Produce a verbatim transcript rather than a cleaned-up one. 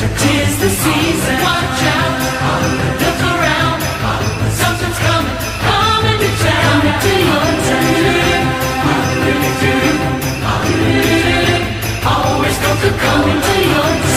'Tis the season, watch out, look around, something's coming, coming to town, coming to your town. Always go to coming to your town.